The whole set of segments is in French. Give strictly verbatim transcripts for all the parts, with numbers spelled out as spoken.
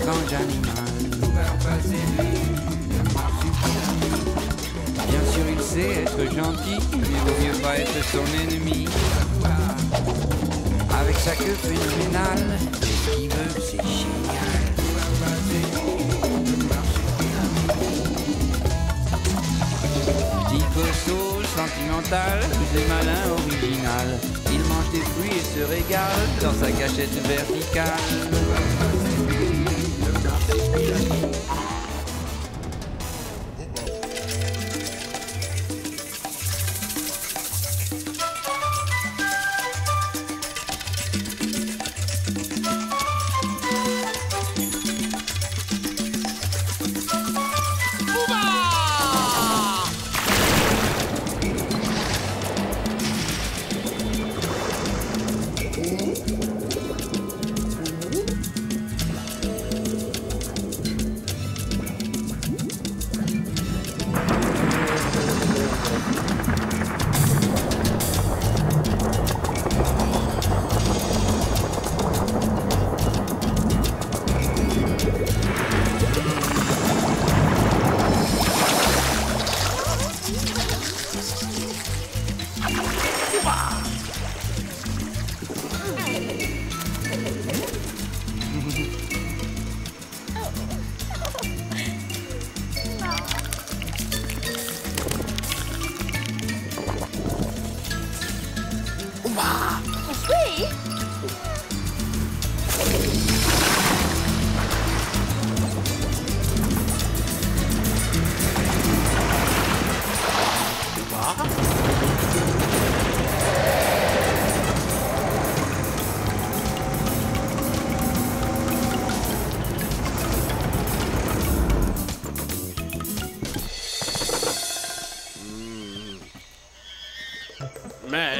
étrange animal. Couvert par ses murs, Marsupilami. Bien sûr, il sait être gentil, mais vaut mieux pas être son ennemi. Avec sa queue phénoménale, ce qu'il veut, c'est génial. Couvert par ses murs, Marsupilami. Petit costaud, sentimental, c'est malin, original. Il mange des fruits et se régale dans sa cachette verticale.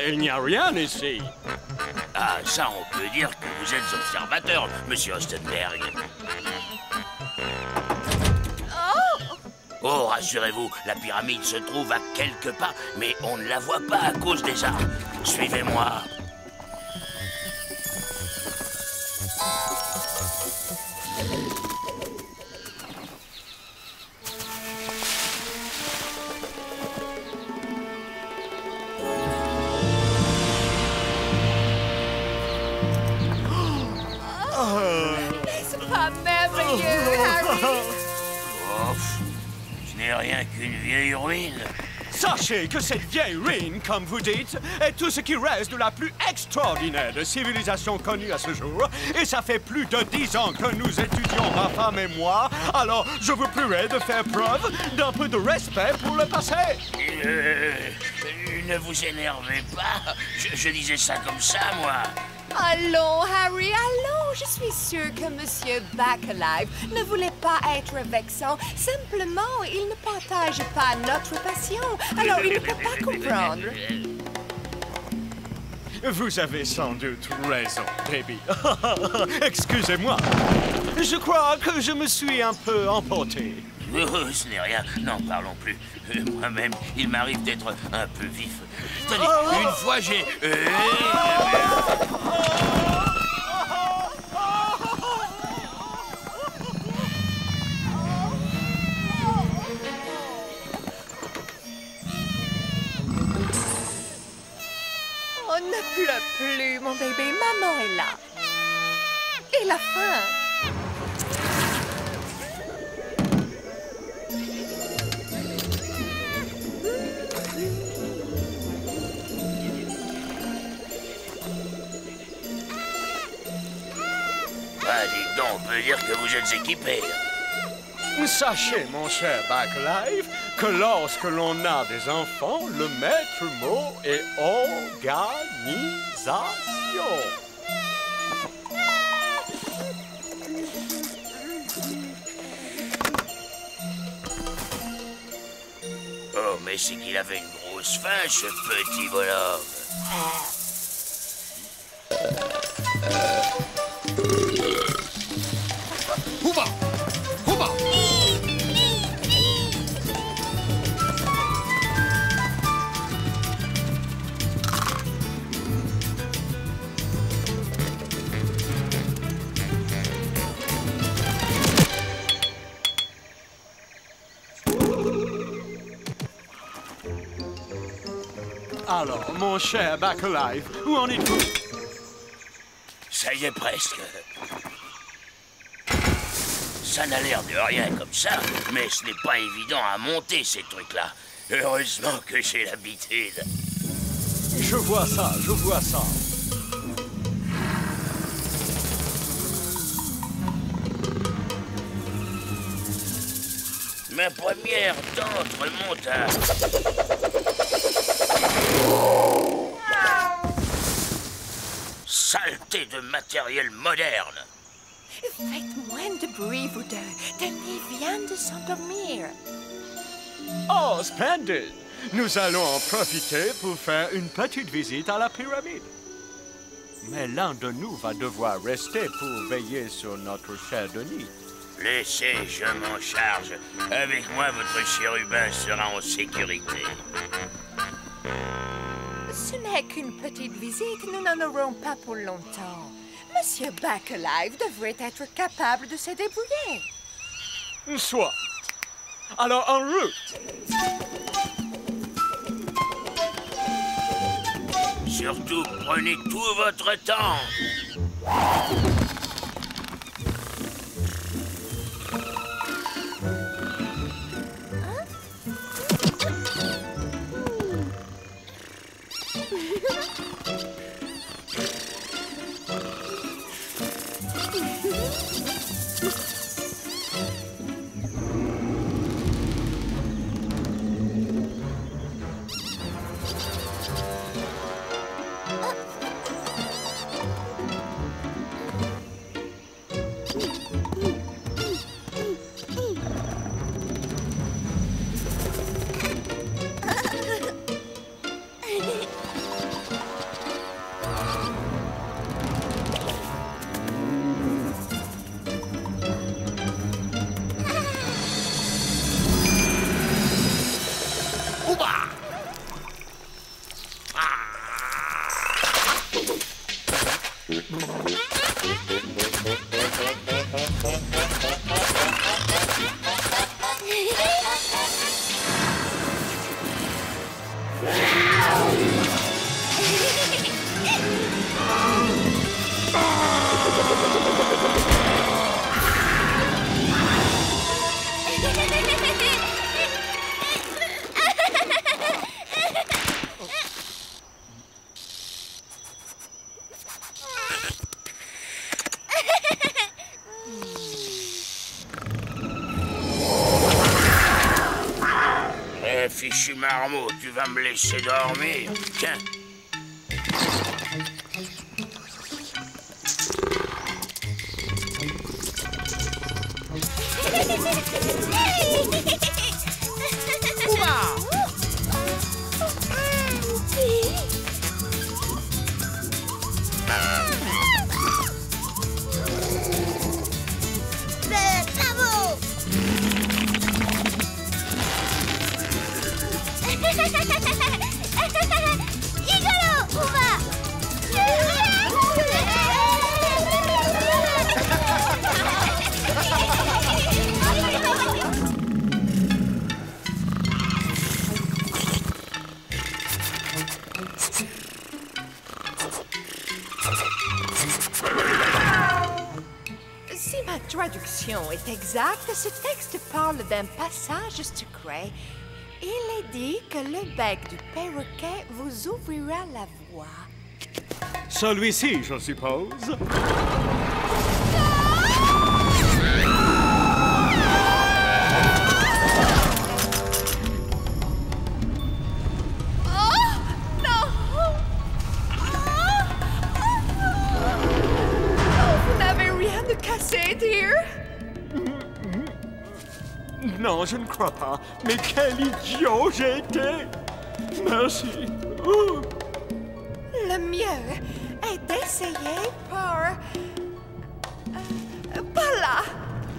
Il n'y a rien ici. Ah, ça, on peut dire que vous êtes observateur, monsieur Ostenberg. Oh, oh rassurez-vous, la pyramide se trouve à quelques pas, mais on ne la voit pas à cause des arbres. Suivez-moi. Sachez que cette vieille ruine, comme vous dites, est tout ce qui reste de la plus extraordinaire de civilisation connue à ce jour. Et ça fait plus de dix ans que nous étudions, ma femme et moi. Alors, je vous prierai de faire preuve d'un peu de respect pour le passé. Euh, ne vous énervez pas. Je, je disais ça comme ça, moi. Allons, Harry, allons. Je suis sûre que Monsieur Back Alive ne voulait pas être vexant. Simplement, il ne partage pas notre passion. Alors, il ne peut pas comprendre. Vous avez sans doute raison, Debbie. Excusez-moi. Je crois que je me suis un peu emporté. Oh, ce n'est rien, n'en parlons plus. Euh, Moi-même, il m'arrive d'être un peu vif. Tenez, oh, une fois j'ai... Euh... Oh, on ne pleure plus, mon bébé. Maman est là. Et la faim. On peut dire que vous êtes équipé. Sachez, mon cher Back Alive, que lorsque l'on a des enfants, le maître mot est organisation. Oh, mais c'est qu'il avait une grosse faim, ce petit bonhomme. Alors, mon cher Back Alive, où en êtes-vous? Ça y est presque. Ça n'a l'air de rien comme ça, mais ce n'est pas évident à monter ces trucs-là. Heureusement que j'ai l'habitude. Je vois ça, je vois ça. Ma première tente remonte à... Saleté de matériel moderne. Faites moins de bruit, vous deux. Denis vient de s'endormir. Oh, splendide! Nous allons en profiter pour faire une petite visite à la pyramide. Mais l'un de nous va devoir rester pour veiller sur notre cher Denis. Laissez, je m'en charge. Avec moi, votre chérubin sera en sécurité. Ce n'est qu'une petite visite, nous n'en aurons pas pour longtemps. Monsieur Back Alive devrait être capable de se débrouiller. Soit. Alors, en route. Surtout, prenez tout votre temps. Fichu marmot, tu vas me laisser dormir. Tiens. C'est exact, ce texte parle d'un passage secret. Il est dit que le bec du perroquet vous ouvrira la voie. Celui-ci, je suppose. Non, je ne crois pas. Mais quel idiot j'ai été! Merci. Oh. Le mieux est d'essayer par... Euh, par là.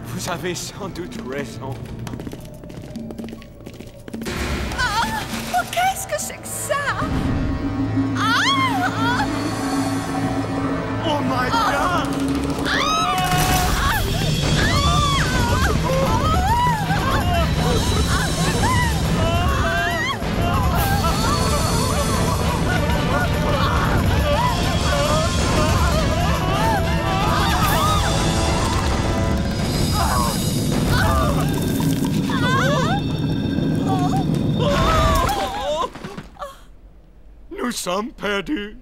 Vous avez sans doute raison. Oh, oh qu'est-ce que c'est que ça? Oh, oh. Oh my God! Oh. Oh. Oh, Nous sommes perdus.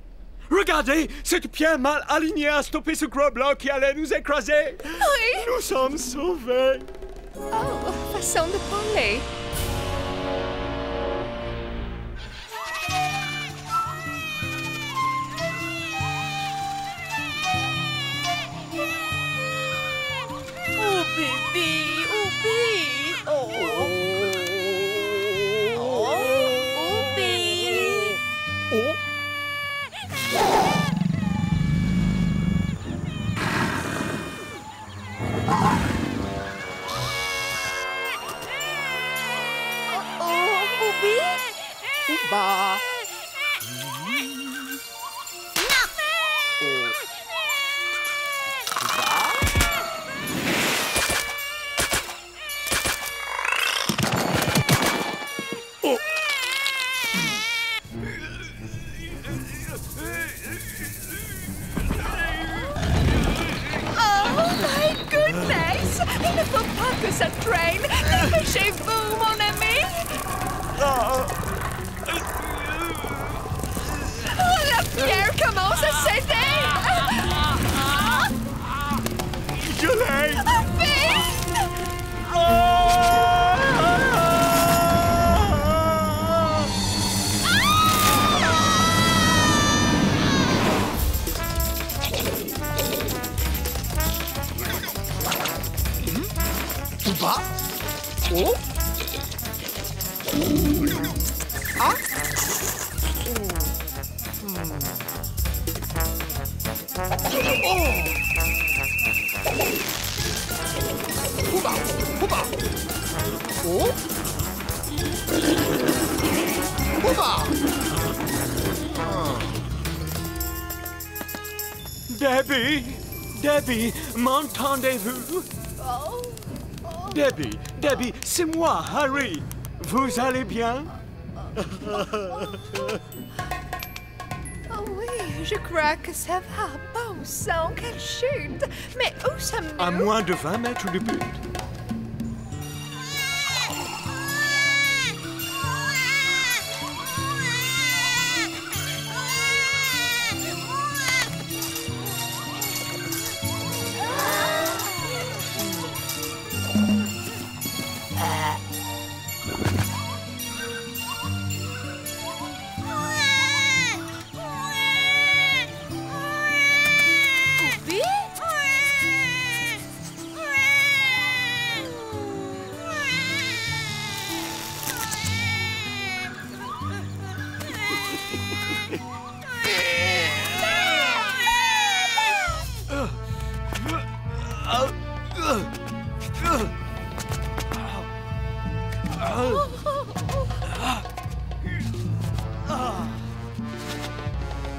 Regardez, cette pierre mal alignée a stoppé ce gros bloc qui allait nous écraser. Oui. Nous sommes sauvés. Oh, façon de parler. Oh, bébé, oh, bébé. Oh. Bah. Oh. Oh my goodness! Il ne faut pas que ça traîne! Dépêchez-vous, mon ami! Oh. Pierre commence à céder! Je l'ai! Vite! Oh! Ah! Tout bas? Oh! Ah! Debbie, Debbie, m'entendez-vous? Oh. Oh. Debbie, Debbie, c'est moi, Harry. Vous allez bien? Oh, oh oui, je crois que ça va. Bon sang, quelle chute! Mais où sommes-nous? À moins de vingt mètres du but.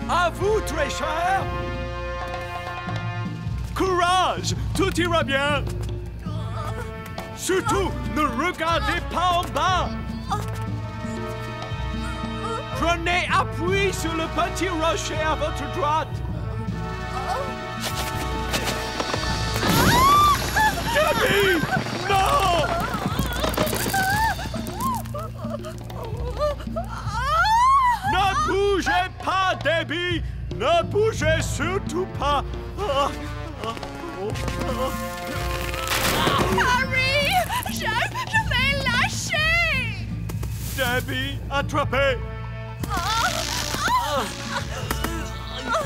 À vous, très cher! Courage! Tout ira bien! Surtout, ne regardez pas en bas! Prenez appui sur le petit rocher à votre droite! Debbie! Non! Ne bougez pas, Debbie! Ne bougez surtout pas! Ah, ah, oh, ah. Harry! Je, je vais lâcher! Debbie, attrapez! Ah, ah, ah, ah,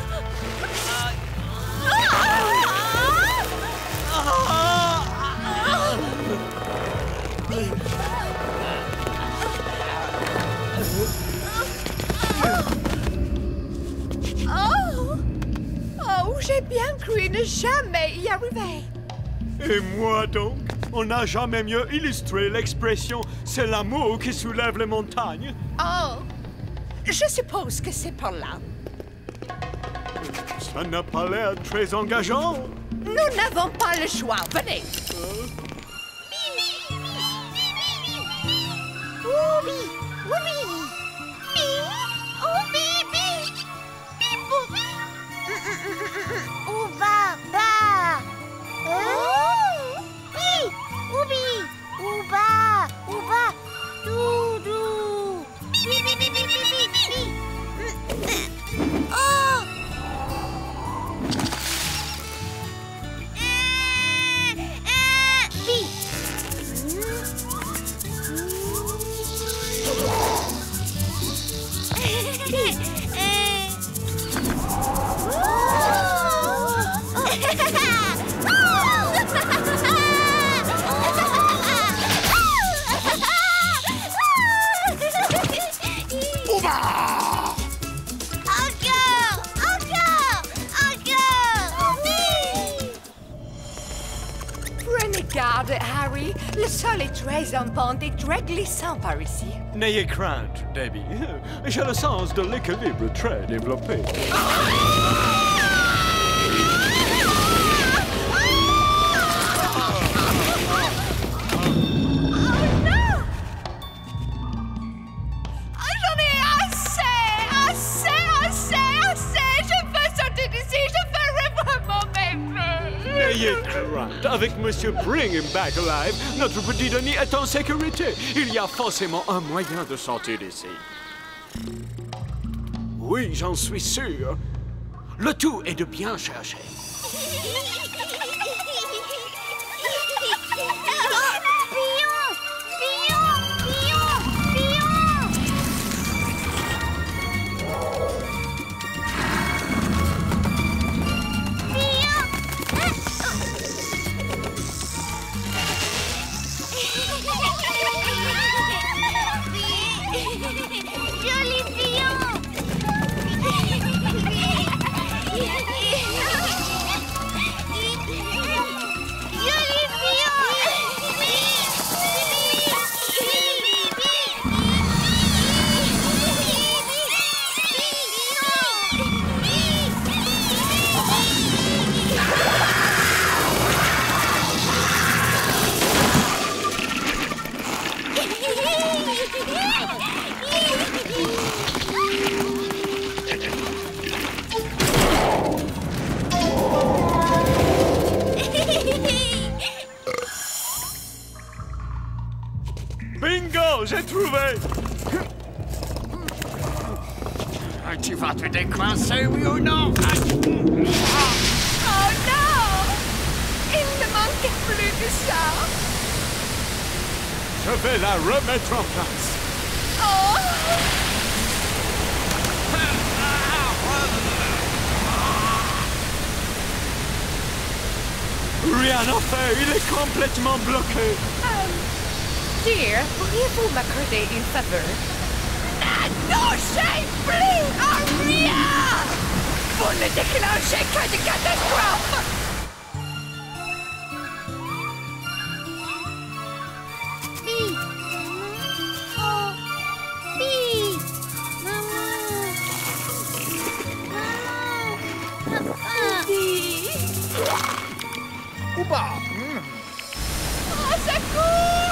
ah. Oh! Oh, j'ai bien cru ne jamais y arriver. Et moi donc, on n'a jamais mieux illustré l'expression « c'est l'amour qui soulève les montagnes ». Oh! Je suppose que c'est par là. Ça n'a pas l'air très engageant. Nous n'avons pas le choix, venez. Euh... Oh oui, oui, oui. Oh, Bibi! Bibi! Où va? Bas! Oh! Bi! Oubi! Où va? Où va? Doudou! Bibi! Bibi! Bibi! Bibi! Le sol est très rampant et très glissant par ici. N'ayez crainte, Debbie. J'ai le sens de l'équilibre très développé. Avec Monsieur Brigham Bacalaï, notre petit Denis est en sécurité. Il y a forcément un moyen de sortir d'ici. Oui, j'en suis sûr. Le tout est de bien chercher. J'ai trouvé! Tu vas te décoincer, oui ou non? Oh non! Il ne manque plus que ça! Je vais la remettre en place! Oh! Rien à faire, il est complètement bloqué! Dear, pourriez-vous m'accorder une faveur? Non, j'ai plus en rien! Vous ne déclenchez que des catastrophes! Bi! Oh! Bi! Maman! Maman! Papa! Bi! Ouba! Oh, ça court!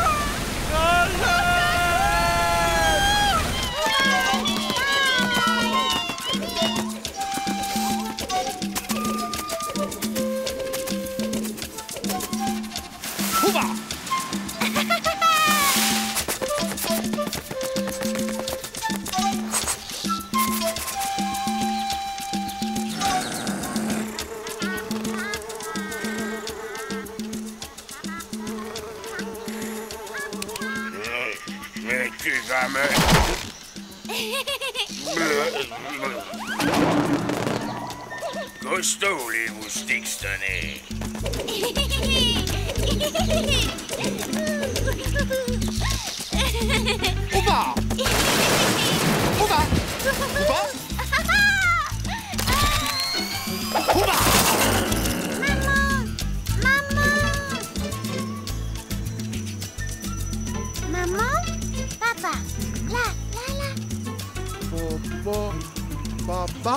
Costaud les moustiques cette année. Où va? Où va? Où va? Où va? Maman! Maman! Maman? Papa! Là! Là! Là! Papa! Papa!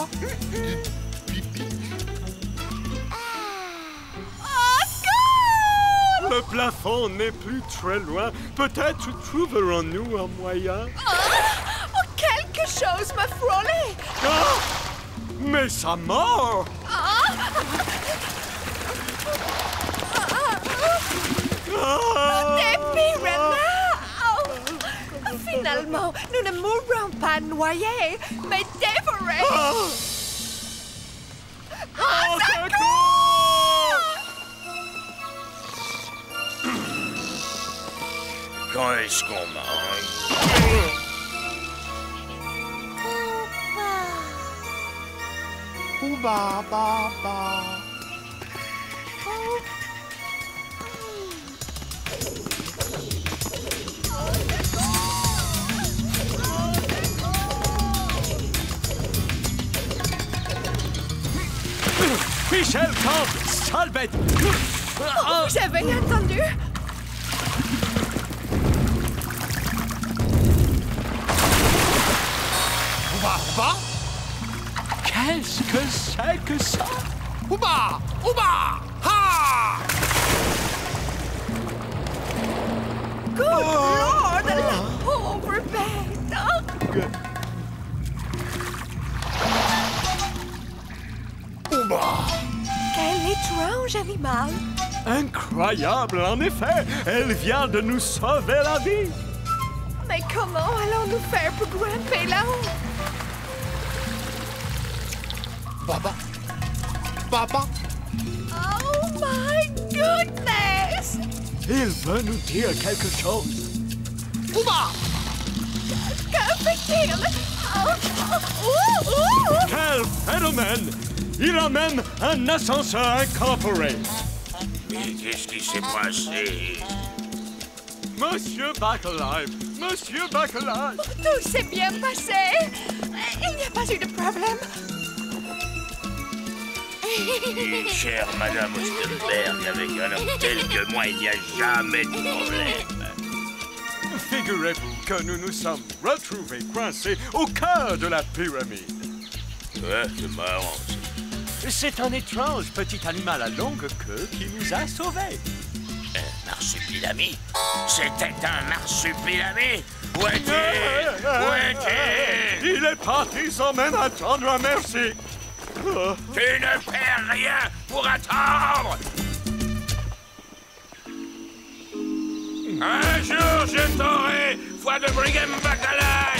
Le plafond n'est plus très loin. Peut-être trouverons-nous un moyen. Oh, oh, quelque chose m'a frôlé. Ah, mais ça mord. Ah. Ah. Debbie, oh. Finalement, nous ne mourrons pas noyés, mais dévorés. Ah. Ah, oh, quand est-ce qu'on mange? Ouba! Ouba! Ba! Michel, Camp! Salvette! Vous avez entendu? pas? Qu'est-ce que c'est que ça? Ouba! Ouba! Ha! Good oh. Lord! La pauvre bête! Oh. Ouba! Quel étrange animal! Incroyable, en effet! Elle vient de nous sauver la vie! Mais comment allons-nous faire pour grimper là-haut? Baba! Baba! Oh my goodness! Il veut nous dire quelque chose! Ouba! Que fait-il? Oh, oh, oh, oh. Quel phénomène! Il a même un ascenseur incorporé! Mais qu'est-ce qui s'est passé? Monsieur Bacalaï! Monsieur Bacalaï! Tout s'est bien passé! Il n'y a pas eu de problème! Et chère Madame Ostenberg, avec un homme tel que moi, il n'y a jamais de problème! Figurez-vous que nous nous sommes retrouvés coincés au cœur de la pyramide! Ouais, c'est marrant, ça. C'est un étrange petit animal à longue queue qui nous a sauvés. Un marsupilami? C'était un marsupilami? Où est-il? Où est-il? Il est parti sans même attendre un merci. Oh. Tu ne perds rien pour attendre! Un jour, je t'aurai, foi de Brigham Bacalaï!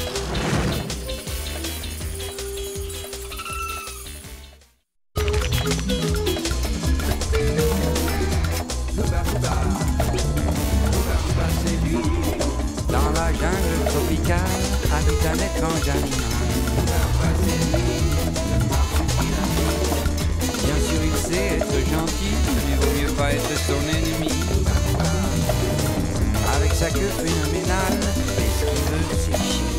C'est lui, dans la jungle tropicale, habite un étrange animal. Bien sûr, il sait être gentil, mais vaut mieux pas être son ennemi. Avec sa queue phénoménale, est-ce qu'il veut sécher?